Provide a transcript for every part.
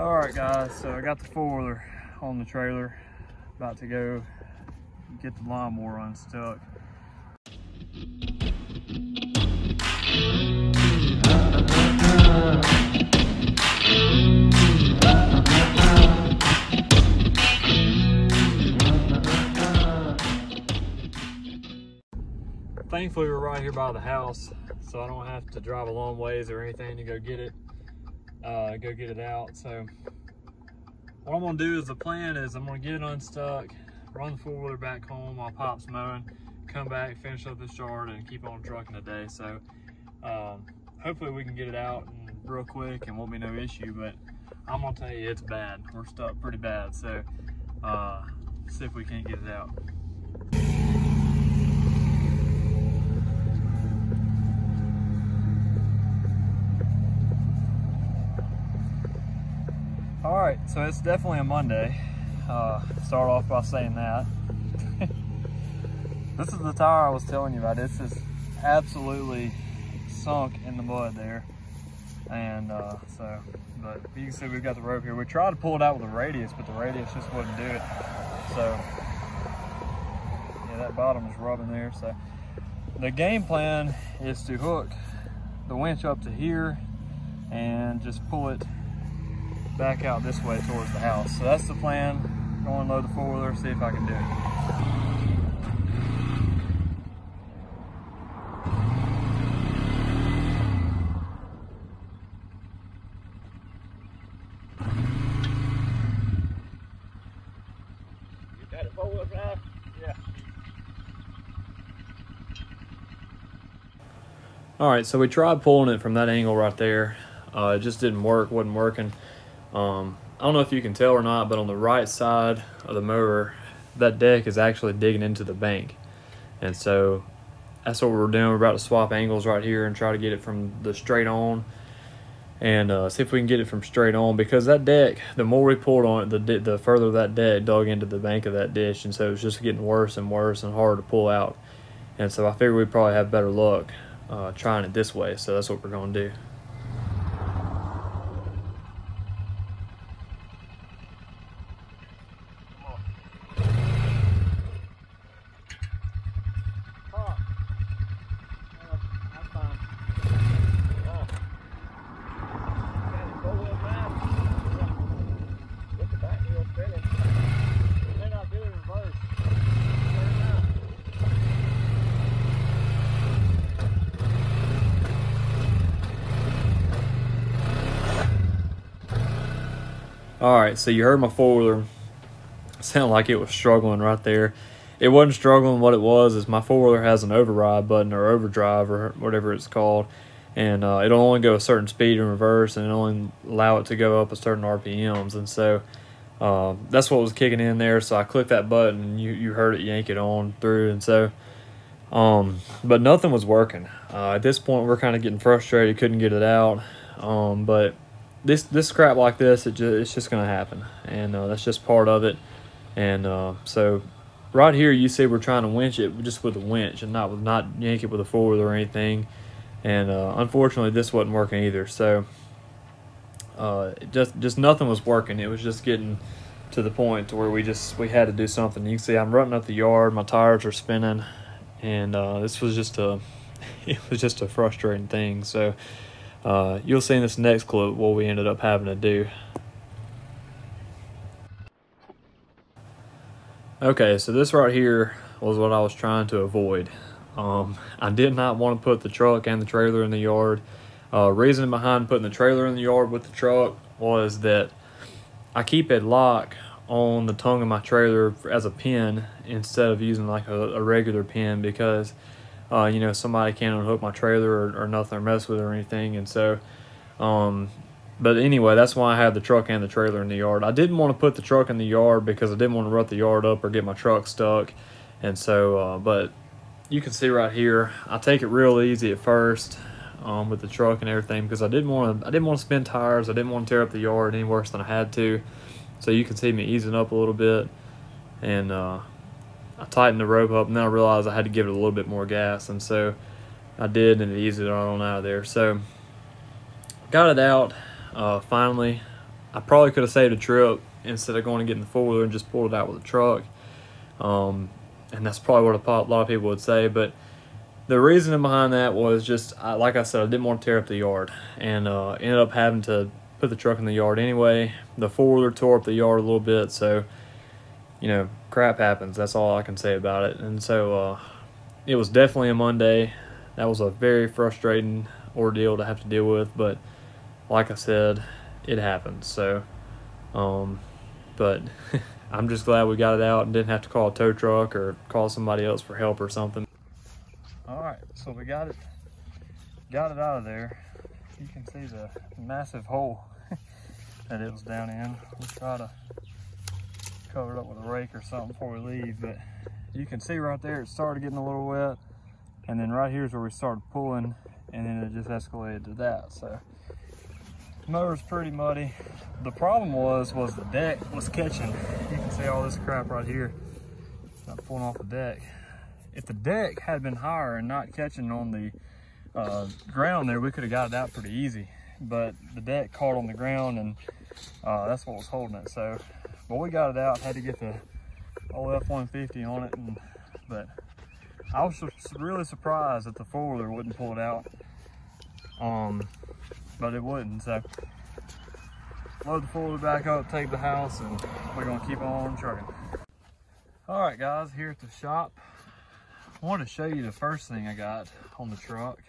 All right guys, so I got the four-wheeler on the trailer, about to go get the lawnmower unstuck. Thankfully we're right here by the house, so I don't have to drive a long ways or anything to go get it out. So what I'm gonna do is, the plan is I'm gonna get it unstuck, run the four-wheeler back home while Pop's mowing, come back, finish up this yard, and keep on trucking today. So hopefully we can get it out real quick and won't be no issue, but I'm gonna tell you, it's bad. We're stuck pretty bad, so see if we can't get it out. All right, so it's definitely a Monday. Start off by saying that. This is the tire I was telling you about. This is absolutely sunk in the mud there. And so, but you can see we've got the rope here. We tried to pull it out with the radius, but the radius just wouldn't do it. So, yeah, that bottom is rubbing there. So the game plan is to hook the winch up to here and just pull it back out this way towards the house. So that's the plan. Go unload the four-wheeler, see if I can do it. You got a four-wheel drive? Yeah. All right, so we tried pulling it from that angle right there. It just didn't work, wasn't working. I don't know if you can tell or not, but on the right side of the mower, that deck is actually digging into the bank. And so that's what we're doing. We're about to swap angles right here and try to get it from the straight on, and see if we can get it from straight on, because that deck, the more we pulled on it, the further that deck dug into the bank of that ditch. And so it was just getting worse and worse and harder to pull out. And so I figured we'd probably have better luck trying it this way. So that's what we're going to do. All right, so you heard my four-wheeler sound like it was struggling right there. It wasn't struggling. What it was is my four-wheeler has an override button, or overdrive, or whatever it's called, and it'll only go a certain speed in reverse, and it'll only allow it to go up a certain RPMs. And so that's what was kicking in there. So I clicked that button, and you heard it yank it on through. And so, but nothing was working. At this point, we're kind of getting frustrated, couldn't get it out, but This crap like this, it's just gonna happen, and that's just part of it. And so right here you see we're trying to winch it just with a winch and not yank it with a four-wheeler or anything. And unfortunately this wasn't working either. So just nothing was working. It was just getting to the point to where we had to do something. You can see I'm running up the yard, my tires are spinning, and this was just a frustrating thing. So you'll see in this next clip what we ended up having to do. Okay, so this right here was what I was trying to avoid. I did not want to put the truck and the trailer in the yard. Reason behind putting the trailer in the yard with the truck was that I keep a lock on the tongue of my trailer as a pin instead of using like a regular pin, because you know, somebody can't unhook my trailer or nothing, or mess with it or anything. And so, but anyway, that's why I have the truck and the trailer in the yard. I didn't want to put the truck in the yard because I didn't want to rut the yard up or get my truck stuck. And so, but you can see right here, I take it real easy at first with the truck and everything, because I didn't want to spin tires. I didn't want to tear up the yard any worse than I had to. So you can see me easing up a little bit, and I tightened the rope up, and then I realized I had to give it a little bit more gas, and so I did, and it eased it on out of there. So got it out finally. I probably could have saved a trip instead of going and getting the four-wheeler and just pulled it out with a truck. And that's probably what a lot of people would say. But the reasoning behind that was just, like I said, I didn't want to tear up the yard. And ended up having to put the truck in the yard anyway. The four-wheeler tore up the yard a little bit. So, you know, crap happens. That's all I can say about it. And so it was definitely a Monday. That was a very frustrating ordeal to have to deal with. But like I said, it happens. So, but I'm just glad we got it out and didn't have to call a tow truck or call somebody else for help or something. All right, so we got it out of there. You can see the massive hole that it was down in. We'll try to cover it up with a rake or something before we leave, but you can see right there it started getting a little wet, and then right here's where we started pulling, and then it just escalated to that. So motor's pretty muddy. The problem was the deck was catching. You can see all this crap right here. Not pulling off the deck. If the deck had been higher and not catching on the ground there, we could have got it out pretty easy. But the deck caught on the ground, and that's what was holding it. So, but we got it out. Had to get the old F-150 on it, but I was really surprised that the four-wheeler wouldn't pull it out. But it wouldn't, so load the four-wheeler back up, take the house, and we're gonna keep on trucking. All right, guys, here at the shop, I want to show you the first thing I got on the truck.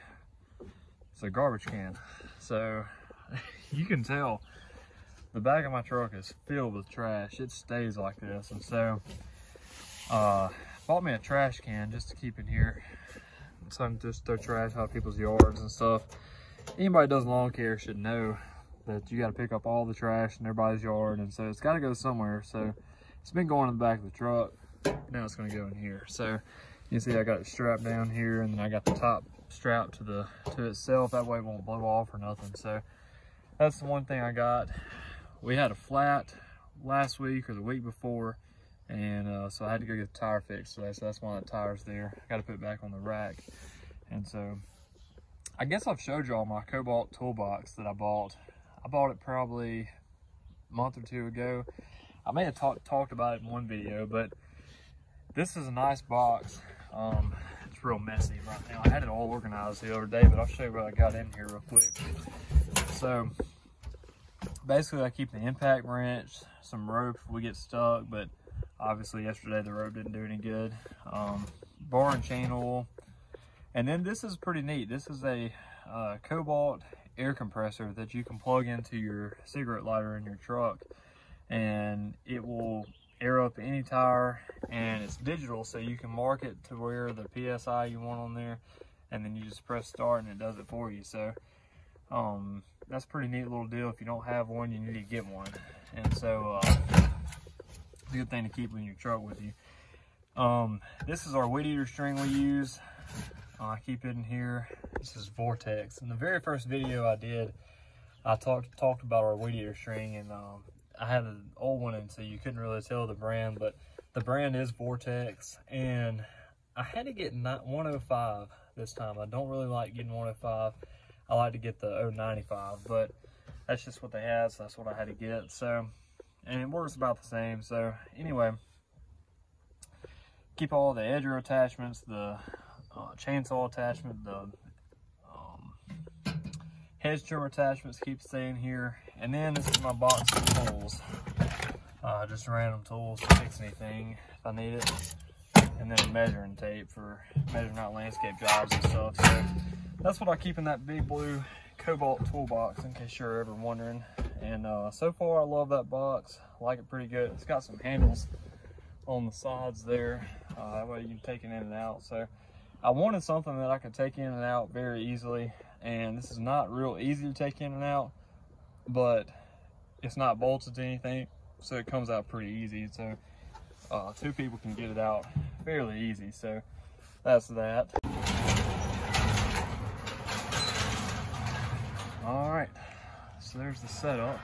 It's a garbage can. So you can tell the back of my truck is filled with trash. It stays like this, and so bought me a trash can just to keep in here. So I can just throw trash out of people's yards and stuff. Anybody that does lawn care should know that you got to pick up all the trash in everybody's yard, and so it's got to go somewhere. So it's been going in the back of the truck. Now it's going to go in here. So you see I got it strapped down here, and then I got the top strapped to itself. That way it won't blow off or nothing. So that's the one thing I got. We had a flat last week or the week before, and so I had to go get the tire fixed today. So that's why the tire's there. I got to put it back on the rack, and so. I guess I've showed y'all my Kobalt toolbox that I bought. I bought it probably a month or two ago. I may have talked about it in one video, but this is a nice box. It's real messy right now. I had it all organized the other day, but I'll show you what I got in here real quick. So basically I keep the impact wrench, some rope if we get stuck, but obviously yesterday the rope didn't do any good. Bar and chain oil. And then this is pretty neat. This is a Kobalt air compressor that you can plug into your cigarette lighter in your truck, and it will air up any tire, and it's digital, so you can mark it to where the PSI you want on there, and then you just press start and it does it for you. So that's a pretty neat little deal. If you don't have one, you need to get one. And so it's a good thing to keep in your truck with you. This is our weed eater string we use. I keep it in here. This is Vortex. In the very first video I did, I talked about our weed eater string, and I had an old one, and so you couldn't really tell the brand, but the brand is Vortex, and I had to get 105 this time. I don't really like getting 105. I like to get the 095, but that's just what they had, so that's what I had to get. So, and it works about the same. So anyway, keep all the edger attachments, the chainsaw attachment, the hedge trimmer attachments keep staying here, and then this is my box of tools, just random tools to fix anything if I need it, and then measuring tape for measuring out landscape jobs and stuff. So that's what I keep in that big blue Kobalt toolbox, in case you're ever wondering. And so far I love that box. I like it pretty good. It's got some handles on the sides there, that way you can take it in and out. So I wanted something that I could take in and out very easily, and this is not real easy to take in and out, but it's not bolted to anything, so it comes out pretty easy. So two people can get it out fairly easy. So that's that. All right, so there's the setup.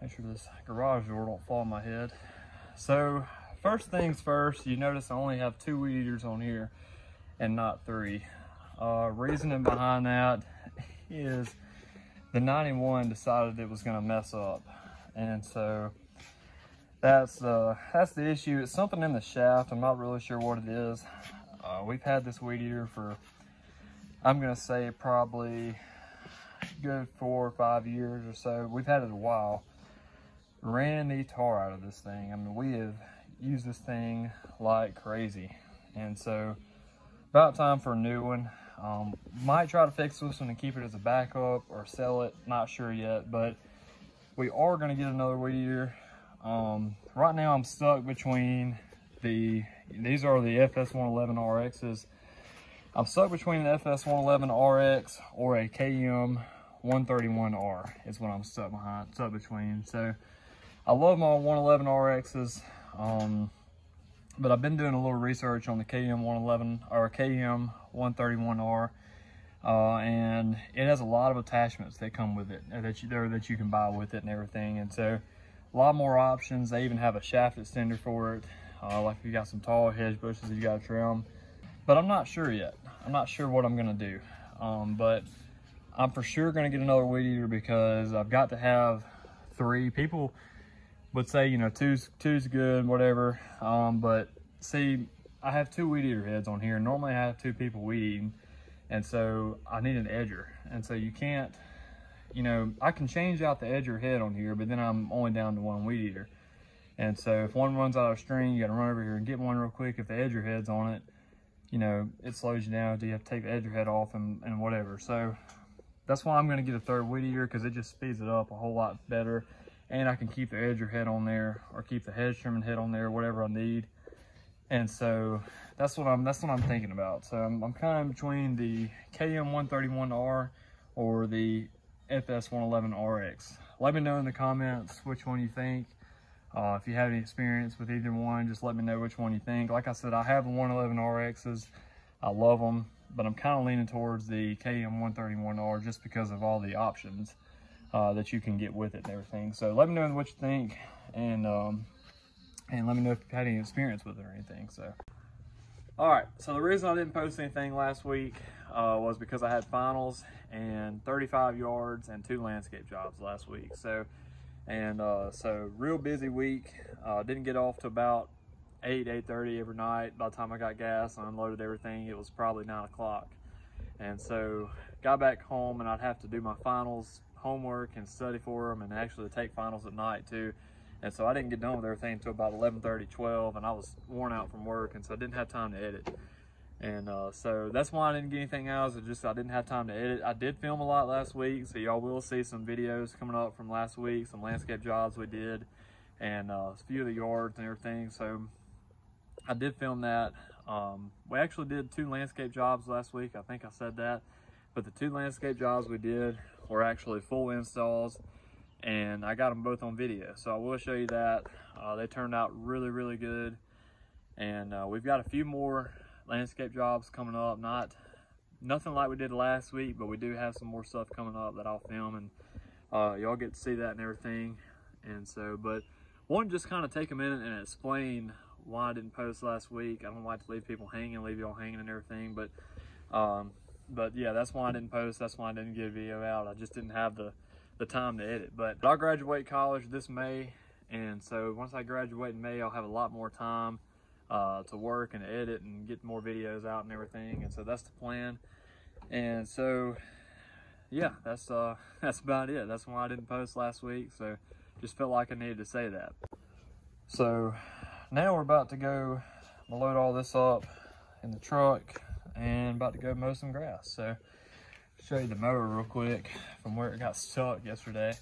Make sure this garage door don't fall on my head. So first things first, you notice I only have 2 weed eaters on here and not 3. Reasoning behind that is the 91 decided it was going to mess up, and so that's the issue. It's something in the shaft. I'm not really sure what it is. We've had this weed eater for, I'm going to say, probably good 4 or 5 years or so. We've had it a while. Ran the tar out of this thing. I mean, we have used this thing like crazy, and so about time for a new one. Might try to fix this one and keep it as a backup or sell it, not sure yet, but we are going to get another weed eater. Right now I'm stuck between these are the FS111RXs. I'm stuck between an FS111RX or a KM131R is what I'm stuck between. So I love my 111RXs, but I've been doing a little research on the KM111 or KM131R, and it has a lot of attachments that come with it that you can buy with it and everything, and so a lot more options. They even have a shaft extender for it, like if you got some tall hedge bushes you got to trim. But I'm not sure yet. I'm not sure what I'm gonna do, but I'm for sure gonna get another weed eater because I've got to have three. People would say, you know, two's good, whatever. But see, I have two weed eater heads on here. Normally I have two people weed eating, and so I need an edger. And so you can't, you know, I can change out the edger head on here, but then I'm only down to one weed eater. And so if one runs out of string, you gotta run over here and get one real quick. If the edger head's on it, you know, it slows you down. Do you have to take the edger head off and whatever. So that's why I'm gonna get a third weed eater, because it just speeds it up a whole lot better. And I can keep the edger head on there, or keep the hedge trimming head on there, whatever I need. And so that's what I'm thinking about. So I'm kind of between the KM131R or the FS111RX. Let me know in the comments which one you think. If you have any experience with either one, just let me know which one you think. Like I said, I have the 111RXs. I love them, but I'm kind of leaning towards the KM131R just because of all the options that you can get with it and everything. So let me know what you think, and let me know if you've had any experience with it or anything. So, all right, so the reason I didn't post anything last week was because I had finals and 35 yards and 2 landscape jobs last week. So, so real busy week. Didn't get off to about 8:30 every night. By the time I got gas and unloaded everything, it was probably 9 o'clock. And so got back home, and I'd have to do my finals homework and study for them, and actually take finals at night too. And so I didn't get done with everything until about 11:30, 12, and I was worn out from work, and so I didn't have time to edit. And so that's why I didn't get anything else. It's just I didn't have time to edit. I did film a lot last week, so y'all will see some videos coming up from last week, some landscape jobs we did, and a few of the yards and everything. So I did film that. We actually did 2 landscape jobs last week. I think I said that. But the 2 landscape jobs we did were actually full installs, and I got them both on video. So I will show you that. They turned out really, really good. And we've got a few more landscape jobs coming up, nothing like we did last week, but we do have some more stuff coming up that I'll film, and y'all get to see that and everything. And so, but I want to just kind of take a minute and explain why I didn't post last week. I don't like to leave people hanging, leave y'all hanging and everything, but yeah, that's why I didn't post. That's why I didn't get a video out. I just didn't have the time to edit. But I graduate college this May, and so once I graduate in May, I'll have a lot more time to work and edit and get more videos out and everything. And so that's the plan. And so yeah, that's about it. That's why I didn't post last week. So just felt like I needed to say that. So now we're about to go, I'm gonna load all this up in the truck and about to go mow some grass. So show you the mower real quick from where it got stuck yesterday.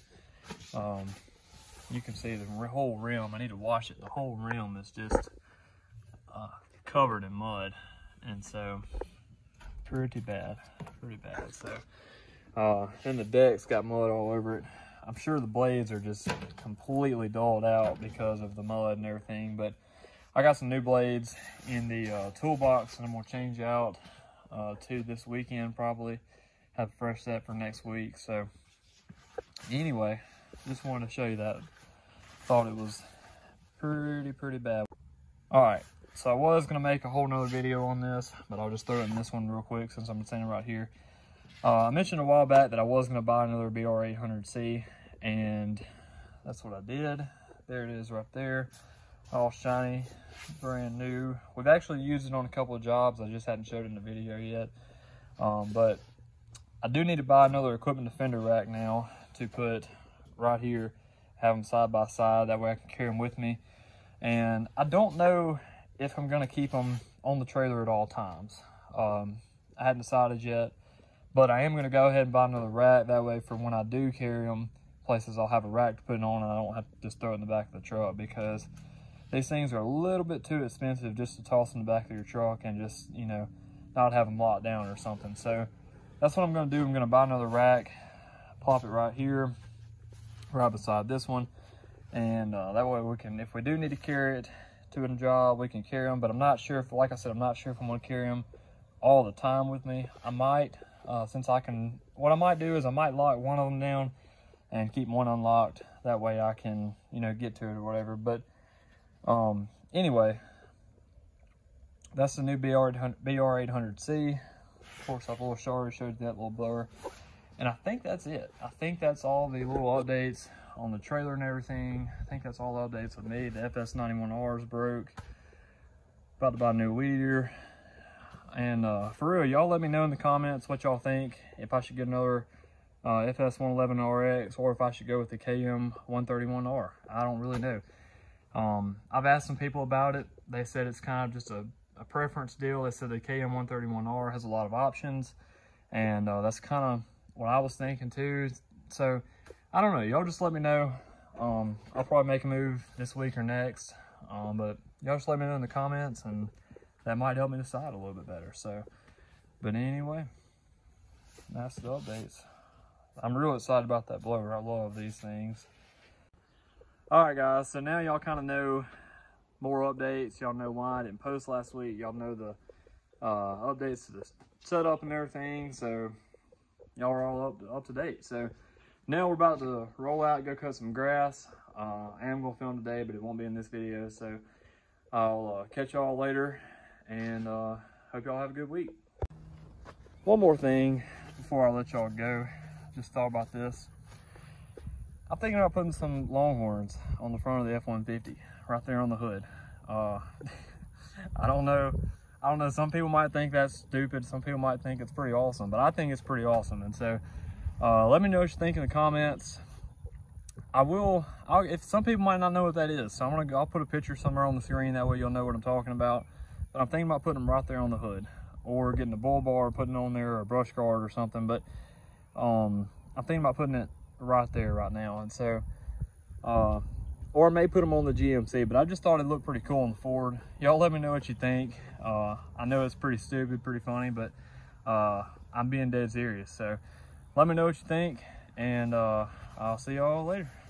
You can see the whole rim. I need to wash it. The whole rim is just covered in mud, and so pretty bad. So and the deck's got mud all over it. I'm sure the blades are just completely dulled out because of the mud and everything, but I got some new blades in the toolbox, and I'm gonna change out to this weekend, probably have a fresh set for next week. So anyway, just wanted to show you that. Thought it was pretty bad. All right, so I was gonna make a whole nother video on this, but I'll just throw it in this one real quick since I'm standing right here. I mentioned a while back that I was going to buy another BR800C, and that's what I did. There it is right there, all shiny, brand new. We've actually used it on a couple of jobs. I just hadn't showed it in the video yet. But I do need to buy another equipment defender rack now to put right here, have them side by side. That way I can carry them with me. And I don't know if I'm going to keep them on the trailer at all times. I hadn't decided yet, but I am going to go ahead and buy another rack. That way for when I do carry them places, I'll have a rack to put it on and I don't have to just throw it in the back of the truck, because these things are a little bit too expensive just to toss in the back of your truck and just, you know, not have them locked down or something. So that's what I'm going to do. I'm going to buy another rack, plop it right here, right beside this one. And that way we can, if we do need to carry it to a job, we can carry them. But I'm not sure if, like I said, I'm not sure if I'm going to carry them all the time with me. I might, since I can, what I might do is I might lock one of them down and keep one unlocked. That way I can, you know, get to it or whatever. But anyway, that's the new BR800C. Of course, I've already showed you that little blower. And I think that's it. I think that's all the little updates on the trailer and everything. I think that's all the updates with me. The FS91R's broke. About to buy a new weed eater. And for real, y'all let me know in the comments what y'all think. If I should get another FS111RX or if I should go with the KM131R. I don't really know. I've asked some people about it. They said it's kind of just a preference deal. They said the KM131R has a lot of options. And that's kind of what I was thinking too. So I don't know, y'all just let me know. I'll probably make a move this week or next, but y'all just let me know in the comments, and that might help me decide a little bit better. So, but anyway, that's the updates. I'm real excited about that blower. I love these things. All right, guys, so now y'all kind of know more updates. Y'all know why I didn't post last week. Y'all know the updates to the setup and everything, so y'all are all up to date. So now we're about to roll out and go cut some grass. I am going to film today, but it won't be in this video. So I'll catch y'all later, and hope y'all have a good week. One more thing before I let y'all go. Just thought about this. I'm thinking about putting some Longhorns on the front of the F-150, right there on the hood. I don't know. Some people might think that's stupid. Some people might think it's pretty awesome, but I think it's pretty awesome. And so let me know what you think in the comments. If some people might not know what that is, so I'll put a picture somewhere on the screen. That way you'll know what I'm talking about. But I'm thinking about putting them right there on the hood, or getting a bull bar, putting it on there, or a brush guard or something. But I'm thinking about putting it right there right now. And so, or I may put them on the GMC, but I just thought it looked pretty cool on the Ford. Y'all let me know what you think. I know it's pretty stupid, pretty funny, but I'm being dead serious. So let me know what you think, and I'll see y'all later.